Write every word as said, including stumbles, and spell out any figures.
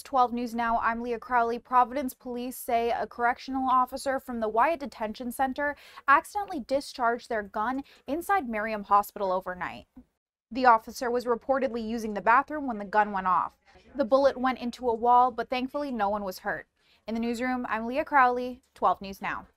is twelve news Now. I'm Leah Crowley. Providence police say a correctional officer from the Wyatt Detention Center accidentally discharged their gun inside Miriam Hospital overnight. The officer was reportedly using the bathroom when the gun went off. The bullet went into a wall, but thankfully no one was hurt. In the newsroom, I'm Leah Crowley, twelve news Now.